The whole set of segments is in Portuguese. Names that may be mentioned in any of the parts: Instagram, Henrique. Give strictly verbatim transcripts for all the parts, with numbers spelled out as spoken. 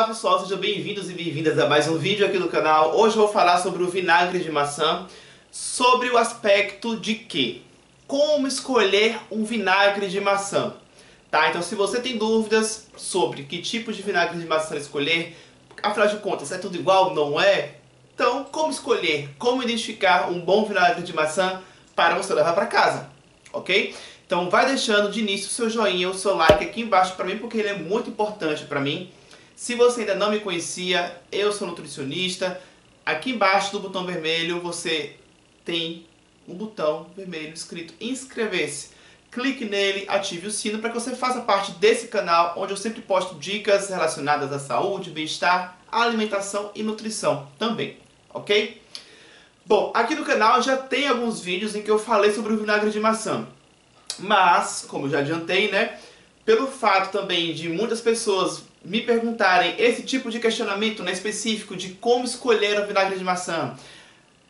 Olá pessoal, sejam bem-vindos e bem-vindas a mais um vídeo aqui no canal. Hoje eu vou falar sobre o vinagre de maçã, sobre o aspecto de que? Como escolher um vinagre de maçã. Tá? Então se você tem dúvidas sobre que tipo de vinagre de maçã escolher, afinal de contas, é tudo igual, não é? Então, como escolher, como identificar um bom vinagre de maçã para você levar para casa, ok? Então vai deixando de início o seu joinha, o seu like aqui embaixo para mim, porque ele é muito importante para mim. Se você ainda não me conhecia, eu sou nutricionista. Aqui embaixo do botão vermelho você tem um botão vermelho escrito inscrever-se. Clique nele, ative o sino para que você faça parte desse canal, onde eu sempre posto dicas relacionadas à saúde, bem-estar, alimentação e nutrição também, ok? Bom, aqui no canal já tem alguns vídeos em que eu falei sobre o vinagre de maçã. Mas, como eu já adiantei, né? Pelo fato também de muitas pessoas me perguntarem esse tipo de questionamento, né, específico de como escolher o vinagre de maçã.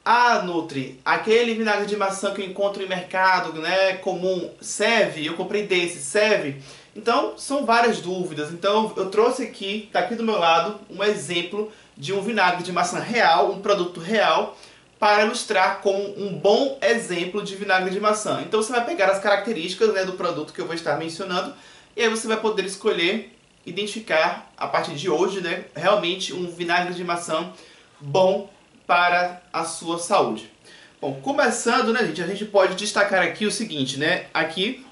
Ah, Nutri, aquele vinagre de maçã que eu encontro em mercado, né, comum, serve? Eu comprei desse, serve? Então, são várias dúvidas. Então, eu trouxe aqui, tá aqui do meu lado, um exemplo de um vinagre de maçã real, um produto real, para ilustrar com um bom exemplo de vinagre de maçã. Então, você vai pegar as características, né, do produto que eu vou estar mencionando, e aí você vai poder escolher, identificar, a partir de hoje, né, realmente um vinagre de maçã bom para a sua saúde. Bom, começando, né, gente, a gente pode destacar aqui o seguinte, né, aqui,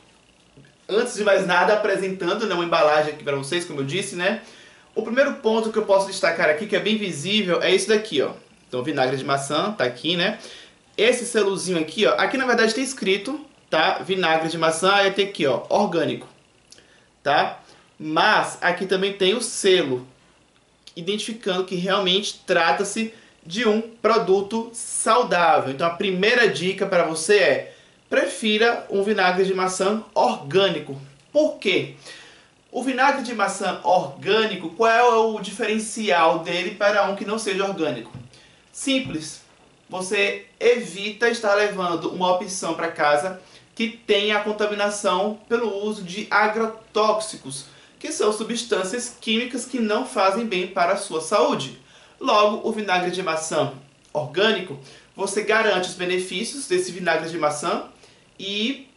antes de mais nada, apresentando, né, uma embalagem aqui para vocês, como eu disse, né, o primeiro ponto que eu posso destacar aqui, que é bem visível, é isso daqui, ó. Então, vinagre de maçã, tá aqui, né, esse selozinho aqui, ó, aqui na verdade tem escrito, tá, vinagre de maçã, aí tem aqui, ó, orgânico, tá? Mas aqui também tem o selo, identificando que realmente trata-se de um produto saudável. Então a primeira dica para você é, prefira um vinagre de maçã orgânico. Por quê? O vinagre de maçã orgânico, qual é o diferencial dele para um que não seja orgânico? Simples, você evita estar levando uma opção para casa que tenha a contaminação pelo uso de agrotóxicos, que são substâncias químicas que não fazem bem para a sua saúde. Logo, o vinagre de maçã orgânico, você garante os benefícios desse vinagre de maçã e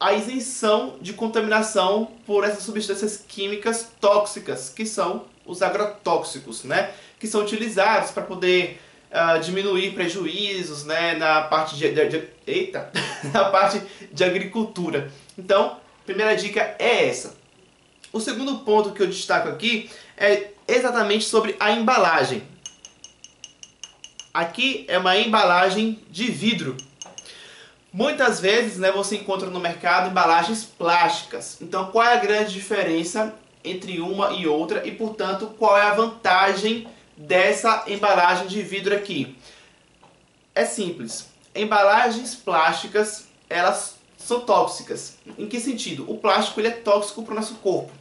a isenção de contaminação por essas substâncias químicas tóxicas, que são os agrotóxicos, né? Que são utilizados para poder uh, diminuir prejuízos, né? na, parte de, de, de, eita, na parte de agricultura. Então, primeira dica é essa. O segundo ponto que eu destaco aqui é exatamente sobre a embalagem. Aqui é uma embalagem de vidro. Muitas vezes, né, você encontra no mercado embalagens plásticas. Então, qual é a grande diferença entre uma e outra e, portanto, qual é a vantagem dessa embalagem de vidro aqui? É simples. Embalagens plásticas, elas são tóxicas. Em que sentido? O plástico, ele é tóxico para o nosso corpo.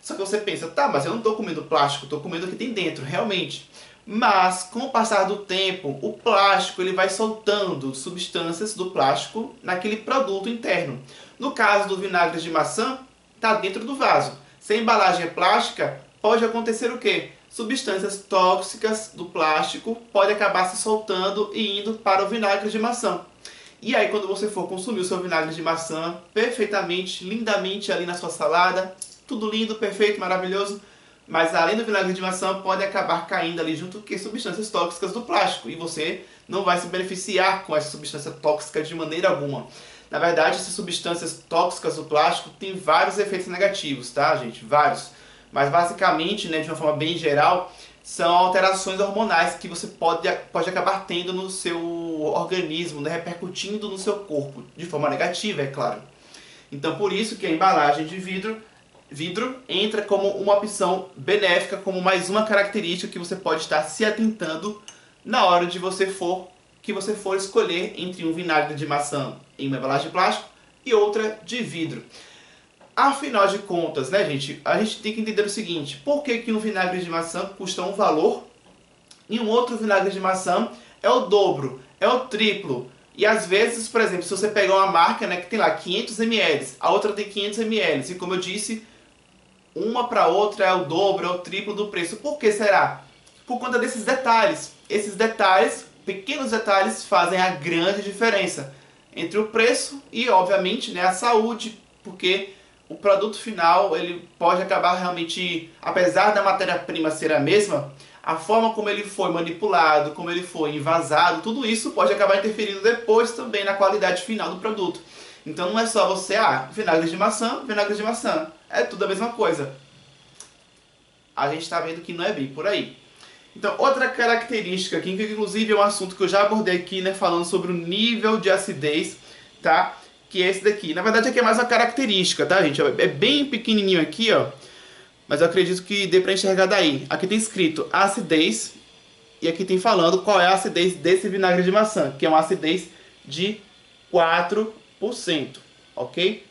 Só que você pensa, tá, mas eu não estou comendo plástico, estou comendo o que tem dentro, realmente. Mas, com o passar do tempo, o plástico ele vai soltando substâncias do plástico naquele produto interno. No caso do vinagre de maçã, está dentro do vaso. Se a embalagem é plástica, pode acontecer o quê? Substâncias tóxicas do plástico podem acabar se soltando e indo para o vinagre de maçã. E aí, quando você for consumir o seu vinagre de maçã, perfeitamente, lindamente ali na sua salada, tudo lindo, perfeito, maravilhoso, mas além do vinagre de maçã, pode acabar caindo ali junto com substâncias tóxicas do plástico, e você não vai se beneficiar com essa substância tóxica de maneira alguma. Na verdade, essas substâncias tóxicas do plástico têm vários efeitos negativos, tá, gente? Vários. Mas basicamente, né, de uma forma bem geral, são alterações hormonais que você pode, pode acabar tendo no seu organismo, né, repercutindo no seu corpo, de forma negativa, é claro. Então, por isso que a embalagem de vidro, vidro entra como uma opção benéfica, como mais uma característica que você pode estar se atentando na hora de você for, que você for escolher entre um vinagre de maçã em uma embalagem de plástico e outra de vidro. Afinal de contas, né, gente, a gente tem que entender o seguinte, por que que um vinagre de maçã custa um valor e um outro vinagre de maçã é o dobro, é o triplo? E às vezes, por exemplo, se você pegar uma marca, né, que tem lá quinhentos mililitros, a outra tem quinhentos mililitros, e como eu disse, uma para outra é o dobro, é o triplo do preço. Por que será? Por conta desses detalhes. Esses detalhes, pequenos detalhes, fazem a grande diferença entre o preço e, obviamente, né, a saúde, porque o produto final ele pode acabar realmente, apesar da matéria-prima ser a mesma, a forma como ele foi manipulado, como ele foi envasado, tudo isso pode acabar interferindo depois também na qualidade final do produto. Então não é só você, ah, vinagre de maçã, vinagre de maçã, é tudo a mesma coisa. A gente está vendo que não é bem por aí. Então, outra característica aqui, que inclusive é um assunto que eu já abordei aqui, né, falando sobre o nível de acidez, tá? Que é esse daqui. Na verdade, aqui é mais uma característica, tá, gente? É bem pequenininho aqui, ó. Mas eu acredito que dê pra enxergar daí. Aqui tem escrito acidez. E aqui tem falando qual é a acidez desse vinagre de maçã, que é uma acidez de quatro por cento, ok?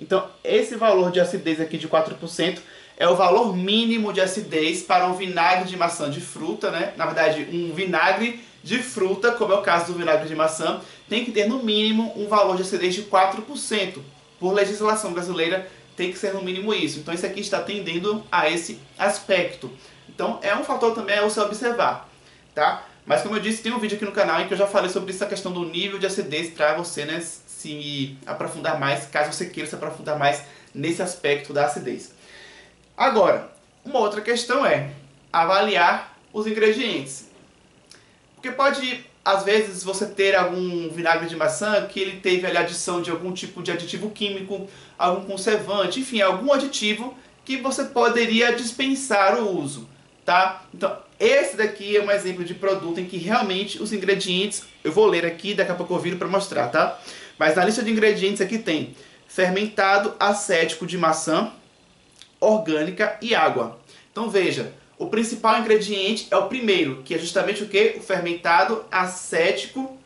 Então, esse valor de acidez aqui de quatro por cento é o valor mínimo de acidez para um vinagre de maçã de fruta, né? Na verdade, um vinagre de fruta, como é o caso do vinagre de maçã, tem que ter no mínimo um valor de acidez de quatro por cento. Por legislação brasileira, tem que ser no mínimo isso. Então, isso aqui está atendendo a esse aspecto. Então, é um fator também a você observar, tá? Mas, como eu disse, tem um vídeo aqui no canal em que eu já falei sobre essa questão do nível de acidez para você, né, se aprofundar mais, caso você queira se aprofundar mais nesse aspecto da acidez. Agora, uma outra questão é avaliar os ingredientes. Porque pode, às vezes, você ter algum vinagre de maçã que ele teve ali, a adição de algum tipo de aditivo químico, algum conservante, enfim, algum aditivo que você poderia dispensar o uso, tá? Então, esse daqui é um exemplo de produto em que realmente os ingredientes, eu vou ler aqui, daqui a pouco eu viro para mostrar, tá? Mas na lista de ingredientes aqui tem fermentado acético de maçã, orgânica e água. Então veja, o principal ingrediente é o primeiro, que é justamente o que? O fermentado acético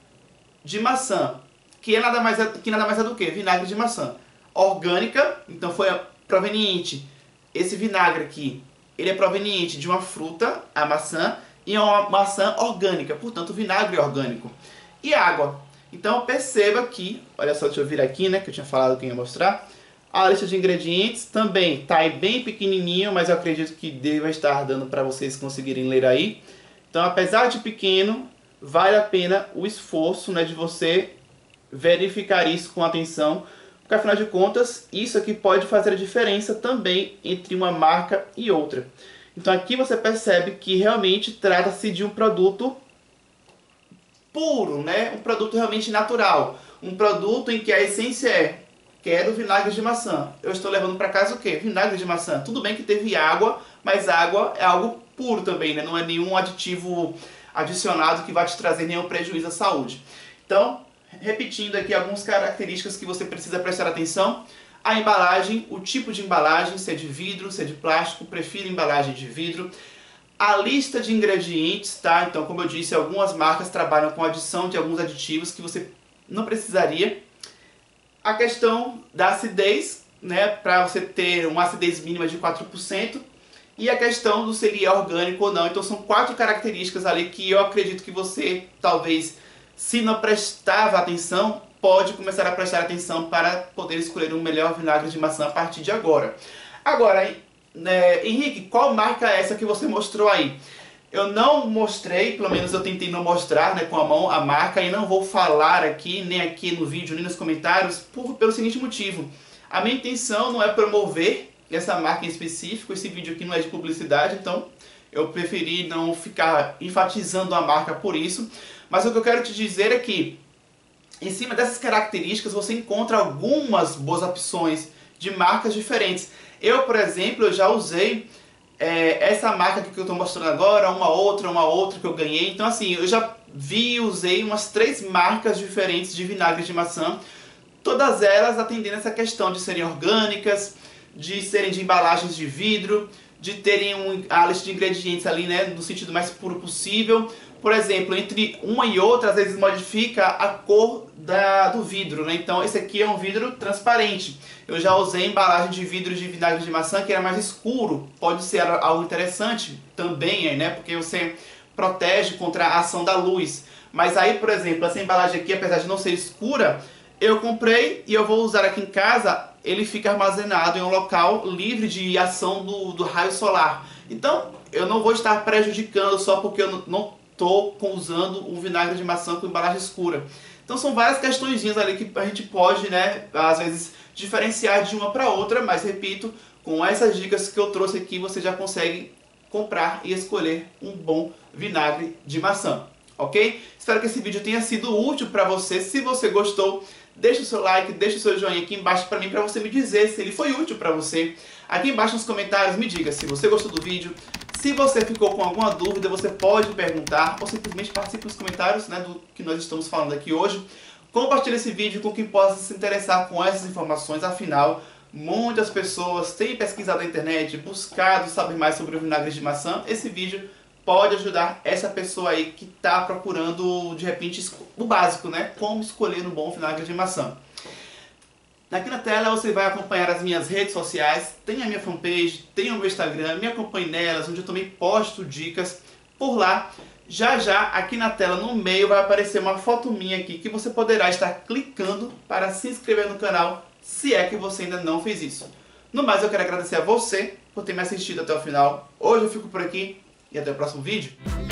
de maçã, que é nada mais é, que nada mais é do que vinagre de maçã. Orgânica, então foi proveniente, esse vinagre aqui, ele é proveniente de uma fruta, a maçã, e é uma maçã orgânica, portanto vinagre orgânico. E água. Então perceba que, olha só, deixa eu vir aqui, né, que eu tinha falado que ia mostrar. A lista de ingredientes também está aí bem pequenininho, mas eu acredito que deva estar dando para vocês conseguirem ler aí. Então, apesar de pequeno, vale a pena o esforço, né, de você verificar isso com atenção. Porque, afinal de contas, isso aqui pode fazer a diferença também entre uma marca e outra. Então, aqui você percebe que realmente trata-se de um produto puro, né? Um produto realmente natural. Um produto em que a essência é... Quero vinagre de maçã. Eu estou levando para casa o quê? Vinagre de maçã. Tudo bem que teve água, mas água é algo puro também, né? Não é nenhum aditivo adicionado que vai te trazer nenhum prejuízo à saúde. Então, repetindo aqui algumas características que você precisa prestar atenção. A embalagem, o tipo de embalagem, se é de vidro, se é de plástico, prefiro embalagem de vidro. A lista de ingredientes, tá? Então, como eu disse, algumas marcas trabalham com adição de alguns aditivos que você não precisaria. A questão da acidez, né, para você ter uma acidez mínima de quatro por cento, e a questão do se ele é orgânico ou não. Então são quatro características ali que eu acredito que você, talvez, se não prestava atenção, pode começar a prestar atenção para poder escolher um melhor vinagre de maçã a partir de agora. Agora, né, Henrique, qual marca é essa que você mostrou aí? Eu não mostrei, pelo menos eu tentei não mostrar, né, com a mão a marca, e não vou falar aqui, nem aqui no vídeo, nem nos comentários, por, pelo seguinte motivo. A minha intenção não é promover essa marca em específico, esse vídeo aqui não é de publicidade, então eu preferi não ficar enfatizando a marca por isso. Mas o que eu quero te dizer é que, em cima dessas características, você encontra algumas boas opções de marcas diferentes. Eu, por exemplo, eu já usei... É, essa marca que eu estou mostrando agora, uma outra, uma outra que eu ganhei. Então assim, eu já vi e usei umas três marcas diferentes de vinagre de maçã. Todas elas atendendo essa questão de serem orgânicas, de serem de embalagens de vidro, de terem um, a lista de ingredientes ali, né, no sentido mais puro possível. Por exemplo, entre uma e outra, às vezes modifica a cor da, do vidro, né? Então esse aqui é um vidro transparente. Eu já usei embalagem de vidro de vinagre de maçã que era mais escuro. Pode ser algo interessante também, né? Porque você protege contra a ação da luz. Mas aí, por exemplo, essa embalagem aqui, apesar de não ser escura, eu comprei e eu vou usar aqui em casa ele fica armazenado em um local livre de ação do, do raio solar. Então, eu não vou estar prejudicando só porque eu não estou usando o vinagre de maçã com embalagem escura. Então são várias questõezinhas ali que a gente pode, né, às vezes diferenciar de uma para outra, mas repito, com essas dicas que eu trouxe aqui, você já consegue comprar e escolher um bom vinagre de maçã, ok? Espero que esse vídeo tenha sido útil para você. Se você gostou, deixa o seu like, deixa o seu joinha aqui embaixo para mim, para você me dizer se ele foi útil para você. Aqui embaixo nos comentários me diga se você gostou do vídeo. Se você ficou com alguma dúvida, você pode perguntar ou simplesmente participe nos comentários, né, do que nós estamos falando aqui hoje. Compartilhe esse vídeo com quem possa se interessar com essas informações. Afinal, muitas pessoas têm pesquisado na internet, buscado saber mais sobre o vinagre de maçã. Esse vídeo pode ajudar essa pessoa aí que está procurando, de repente, o básico, né? Como escolher um bom vinagre de maçã. Aqui na tela você vai acompanhar as minhas redes sociais, tem a minha fanpage, tem o meu Instagram, me acompanhe nelas, onde eu também posto dicas por lá. Já já, aqui na tela, no meio, vai aparecer uma foto minha aqui que você poderá estar clicando para se inscrever no canal, se é que você ainda não fez isso. No mais, eu quero agradecer a você por ter me assistido até o final. Hoje eu fico por aqui e até o próximo vídeo.